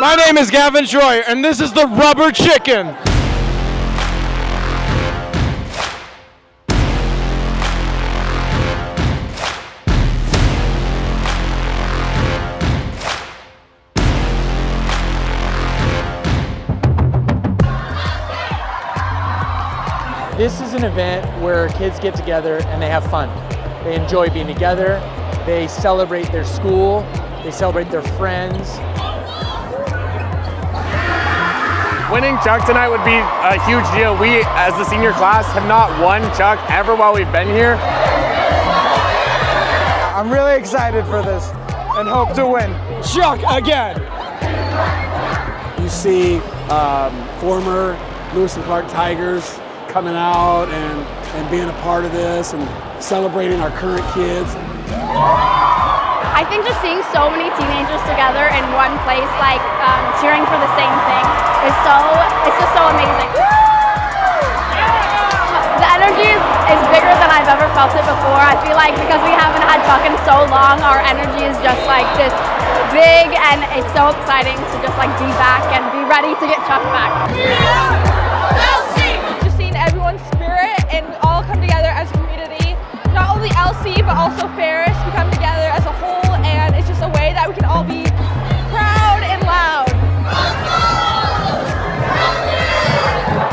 My name is Gavin Troyer, and this is the Rubber Chicken. This is an event where kids get together and they have fun. They enjoy being together. They celebrate their school. They celebrate their friends. Winning Chuck tonight would be a huge deal. We, as the senior class, have not won Chuck ever while we've been here. I'm really excited for this and hope to win Chuck again. You see former Lewis and Clark Tigers coming out and being a part of this and celebrating our current kids. I think just seeing so many teenagers together in one place, like cheering for the same thing, it's just so amazing. The energy is bigger than I've ever felt it before. I feel like because we haven't had Chuck in so long, our energy is just like this big, and it's so exciting to just like be back and be ready to get Chuck back. Spirit, and we all come together as a community. Not only LC but also Ferris, we come together as a whole, and it's just a way that we can all be proud and loud.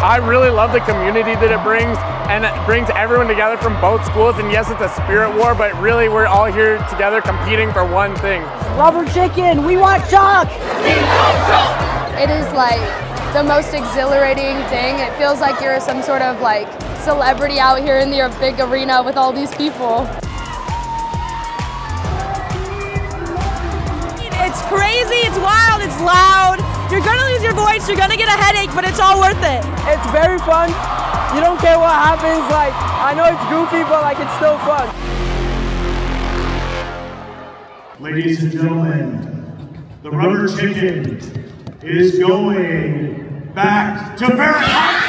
I really love the community that it brings, and it brings everyone together from both schools, and yes, it's a spirit war, but really we're all here together competing for one thing. Rubber Chicken, we want Chuck! We want Chuck! It is like the most exhilarating thing. It feels like you're some sort of like celebrity out here in your big arena with all these people. It's crazy, it's wild, it's loud. You're gonna lose your voice, you're gonna get a headache, but it's all worth it. It's very fun. You don't care what happens. Like, I know it's goofy, but like it's still fun. Ladies and gentlemen, the Rubber Chicken is going back to Ferris.